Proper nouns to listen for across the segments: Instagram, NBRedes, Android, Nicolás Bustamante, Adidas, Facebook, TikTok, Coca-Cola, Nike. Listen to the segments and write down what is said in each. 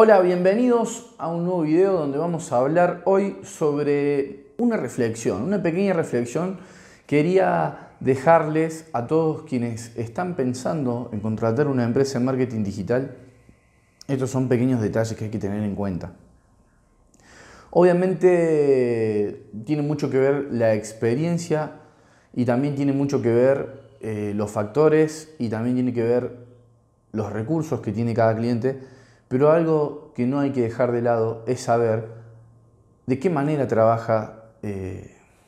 Hola, bienvenidos a un nuevo video donde vamos a hablar hoy sobre una reflexión, una pequeña reflexión. Quería dejarles a todos quienes están pensando en contratar una empresa en marketing digital. Estos son pequeños detalles que hay que tener en cuenta. Obviamente tiene mucho que ver la experiencia y también tiene mucho que ver los factores y también tiene que ver los recursos que tiene cada cliente. Pero algo que no hay que dejar de lado es saber de qué manera trabaja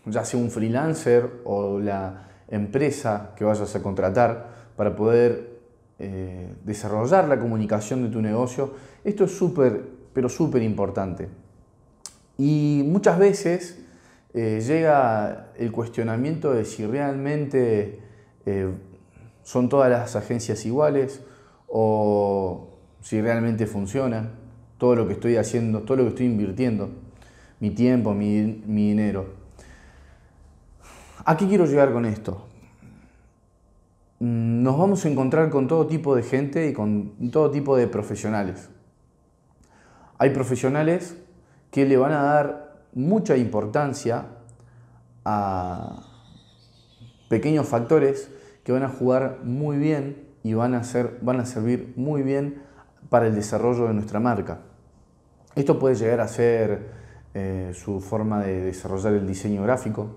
ya sea un freelancer o la empresa que vayas a contratar para poder desarrollar la comunicación de tu negocio. Esto es súper, pero súper importante. Y muchas veces llega el cuestionamiento de si realmente son todas las agencias iguales o si realmente funciona todo lo que estoy haciendo, todo lo que estoy invirtiendo, mi tiempo, mi dinero. ¿A qué quiero llegar con esto? Nos vamos a encontrar con todo tipo de gente y con todo tipo de profesionales. Hay profesionales que le van a dar mucha importancia a pequeños factores que van a jugar muy bien y van a servir muy bien para el desarrollo de nuestra marca. Esto puede llegar a ser su forma de desarrollar el diseño gráfico,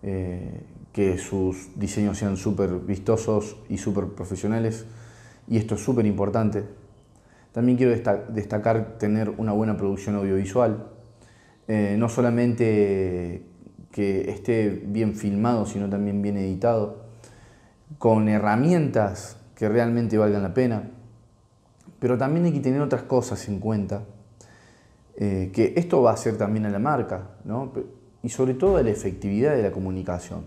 que sus diseños sean súper vistosos y súper profesionales, y esto es súper importante. También quiero destacar tener una buena producción audiovisual, no solamente que esté bien filmado, sino también bien editado, con herramientas que realmente valgan la pena. Pero también hay que tener otras cosas en cuenta, que esto va a hacer también a la marca, ¿no? Y sobre todo a la efectividad de la comunicación,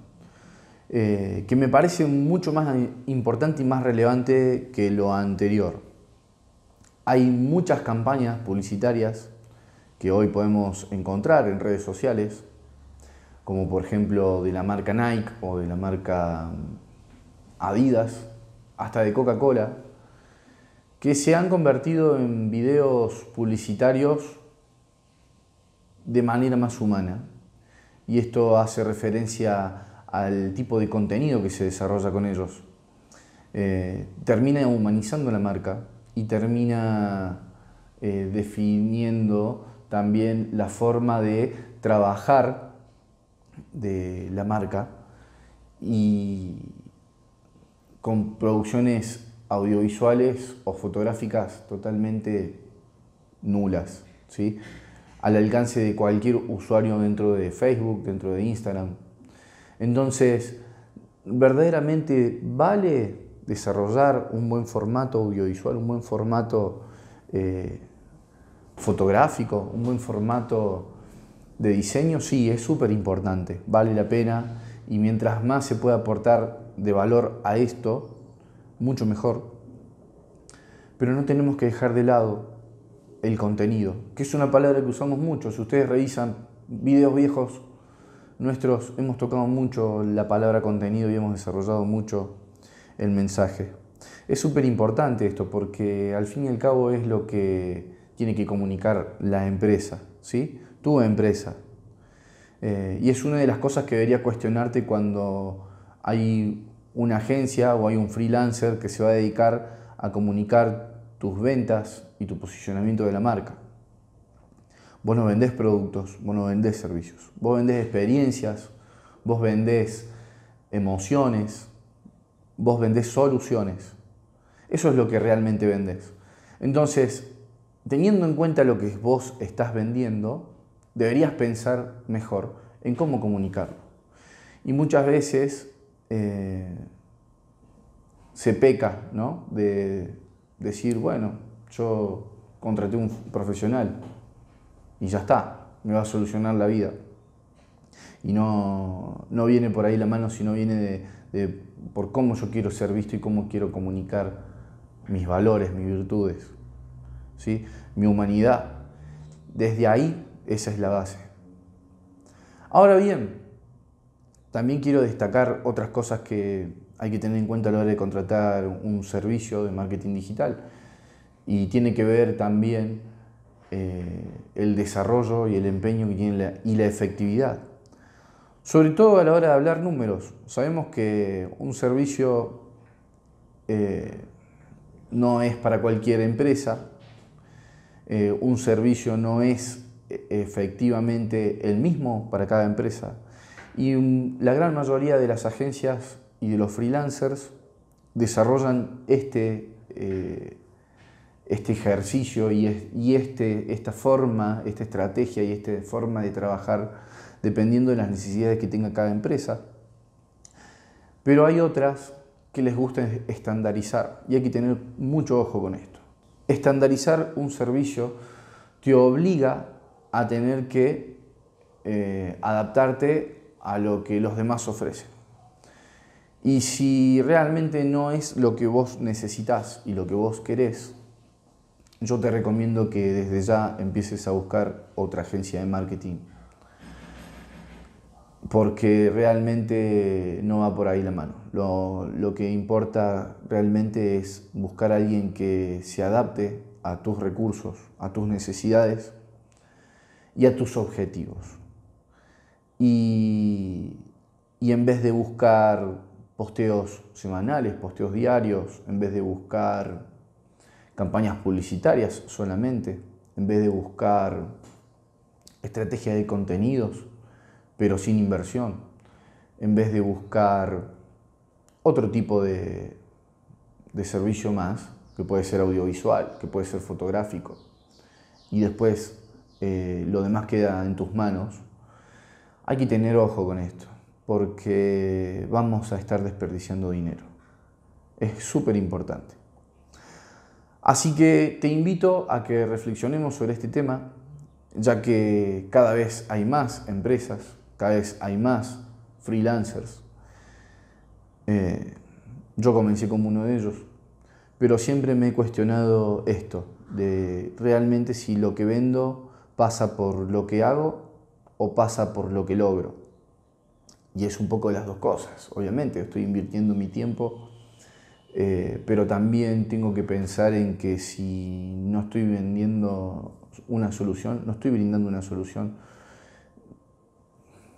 que me parece mucho más importante y más relevante que lo anterior. Hay muchas campañas publicitarias que hoy podemos encontrar en redes sociales, como por ejemplo de la marca Nike o de la marca Adidas, hasta de Coca-Cola, que se han convertido en videos publicitarios de manera más humana. Y esto hace referencia al tipo de contenido que se desarrolla con ellos. Termina humanizando la marca y termina definiendo también la forma de trabajar de la marca, y con producciones audiovisuales o fotográficas totalmente nulas, ¿sí? Al alcance de cualquier usuario dentro de Facebook, dentro de Instagram. Entonces, verdaderamente vale desarrollar un buen formato audiovisual, un buen formato fotográfico, un buen formato de diseño. Sí, es súper importante, vale la pena, y mientras más se pueda aportar de valor a esto, mucho mejor. Pero no tenemos que dejar de lado el contenido, que es una palabra que usamos mucho. Si ustedes revisan videos viejos nuestros, hemos tocado mucho la palabra contenido y hemos desarrollado mucho el mensaje. Es súper importante esto, porque al fin y al cabo es lo que tiene que comunicar la empresa, ¿sí? Tu empresa. Y es una de las cosas que debería cuestionarte cuando hay una agencia o hay un freelancer que se va a dedicar a comunicar tus ventas y tu posicionamiento de la marca. Vos no vendés productos, vos no vendés servicios, vos vendés experiencias, vos vendés emociones, vos vendés soluciones. Eso es lo que realmente vendés. Entonces, teniendo en cuenta lo que vos estás vendiendo, deberías pensar mejor en cómo comunicarlo. Y muchas veces se peca, ¿no?, de decir, bueno, yo contraté un profesional y ya está, me va a solucionar la vida. Y no viene por ahí la mano, sino viene de por cómo yo quiero ser visto y cómo quiero comunicar mis valores, mis virtudes, ¿sí?, mi humanidad. Desde ahí, esa es la base. Ahora bien, también quiero destacar otras cosas que hay que tener en cuenta a la hora de contratar un servicio de marketing digital. y tiene que ver también el desarrollo y el empeño que tiene y la efectividad. Sobre todo a la hora de hablar números. Sabemos que un servicio no es para cualquier empresa, un servicio no es efectivamente el mismo para cada empresa. Y la gran mayoría de las agencias y de los freelancers desarrollan este ejercicio y esta estrategia y esta forma de trabajar dependiendo de las necesidades que tenga cada empresa. Pero hay otras que les gusta estandarizar y hay que tener mucho ojo con esto. Estandarizar un servicio te obliga a tener que adaptarte a lo que los demás ofrecen. Y si realmente no es lo que vos necesitás y lo que vos querés, yo te recomiendo que desde ya empieces a buscar otra agencia de marketing, porque realmente no va por ahí la mano. Lo que importa realmente es buscar a alguien que se adapte a tus recursos, a tus necesidades y a tus objetivos. Y en vez de buscar posteos semanales, posteos diarios, en vez de buscar campañas publicitarias solamente, en vez de buscar estrategia de contenidos, pero sin inversión, en vez de buscar otro tipo de servicio más, que puede ser audiovisual, que puede ser fotográfico, y después lo demás queda en tus manos, hay que tener ojo con esto, porque vamos a estar desperdiciando dinero. Es súper importante. Así que te invito a que reflexionemos sobre este tema, ya que cada vez hay más empresas, cada vez hay más freelancers. Yo comencé como uno de ellos, pero siempre me he cuestionado esto, de realmente si lo que vendo pasa por lo que hago o pasa por lo que logro. Y es un poco las dos cosas, obviamente, estoy invirtiendo mi tiempo, pero también tengo que pensar en que si no estoy vendiendo una solución, no estoy brindando una solución,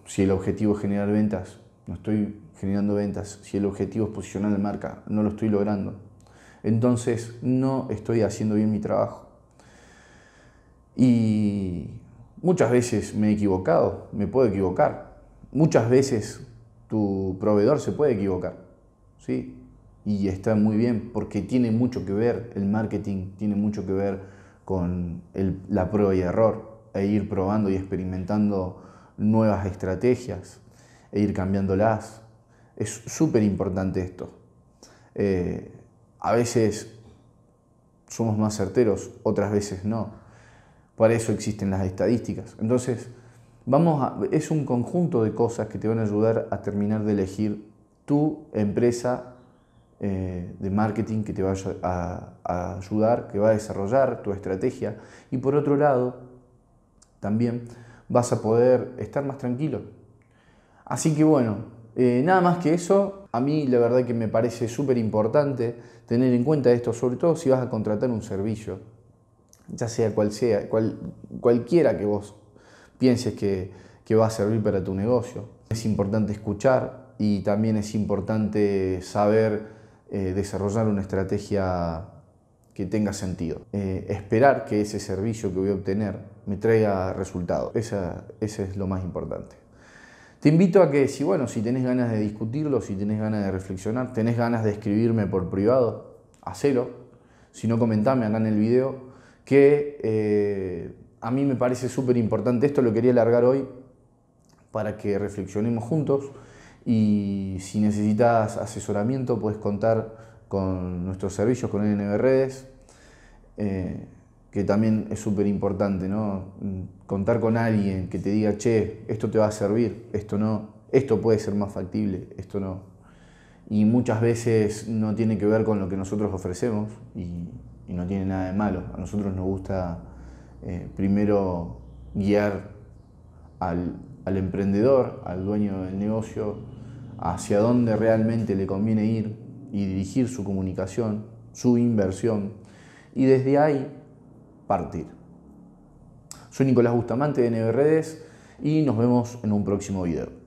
si el objetivo es generar ventas, no estoy generando ventas, si el objetivo es posicionar la marca, no lo estoy logrando, entonces no estoy haciendo bien mi trabajo. Y muchas veces me he equivocado, me puedo equivocar, muchas veces tu proveedor se puede equivocar, ¿sí? Y está muy bien porque tiene mucho que ver, el marketing tiene mucho que ver con la prueba y error, e ir probando y experimentando nuevas estrategias, e ir cambiándolas. Es súper importante esto. A veces somos más certeros, otras veces no. Para eso existen las estadísticas. Entonces, es un conjunto de cosas que te van a ayudar a terminar de elegir tu empresa de marketing que te va a ayudar, que va a desarrollar tu estrategia. Y por otro lado, también vas a poder estar más tranquilo. Así que bueno, nada más que eso. A mí la verdad que me parece súper importante tener en cuenta esto, sobre todo si vas a contratar un servicio, ya sea, cualquiera que vos pienses que va a servir para tu negocio. Es importante escuchar y también es importante saber desarrollar una estrategia que tenga sentido. Esperar que ese servicio que voy a obtener me traiga resultados. Ese es lo más importante. Te invito a que, si tenés ganas de discutirlo, si tenés ganas de reflexionar, tenés ganas de escribirme por privado, hacelo. Si no, comentame acá en el video, que a mí me parece súper importante. Esto lo quería alargar hoy para que reflexionemos juntos. Y si necesitas asesoramiento, puedes contar con nuestros servicios, con NBRedes, que también es súper importante, ¿no? Contar con alguien que te diga, che, esto te va a servir, esto no, esto puede ser más factible, esto no. Y muchas veces no tiene que ver con lo que nosotros ofrecemos y no tiene nada de malo. A nosotros nos gusta primero guiar al emprendedor, al dueño del negocio, hacia dónde realmente le conviene ir y dirigir su comunicación, su inversión. y desde ahí partir. Soy Nicolás Bustamante de NBRedes y nos vemos en un próximo video.